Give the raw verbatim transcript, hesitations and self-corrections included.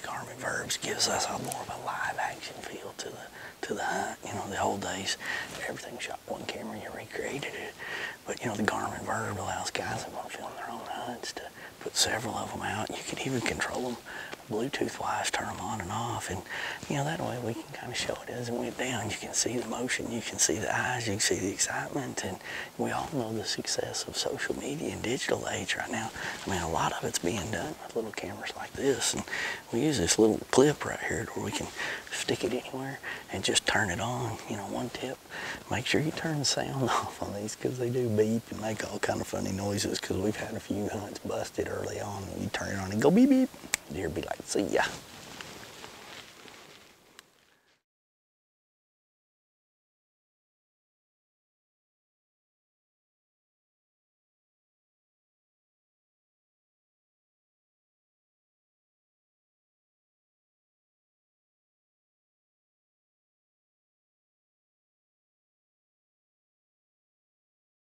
these Garmin Virbs gives us a more of a live action feel to the to the hunt. You know, the old days, everything shot one camera and you recreated it. But you know, the Garmin Virb allows guys that want to film their own hunts to put several of them out. You can even control them Bluetooth-wise, turn them on and off, and you know, that way we can kind of show it as it went down. You can see the motion, you can see the eyes, you can see the excitement, and we all know the success of social media and digital age right now. I mean, a lot of it's being done with little cameras like this, and we use this little clip right here where we can stick it anywhere and just turn it on. You know, one tip, make sure you turn the sound off on these because they do beep and make all kind of funny noises, because we've had a few hunts busted early on and you turn it on and go beep beep. Deer be like, see ya.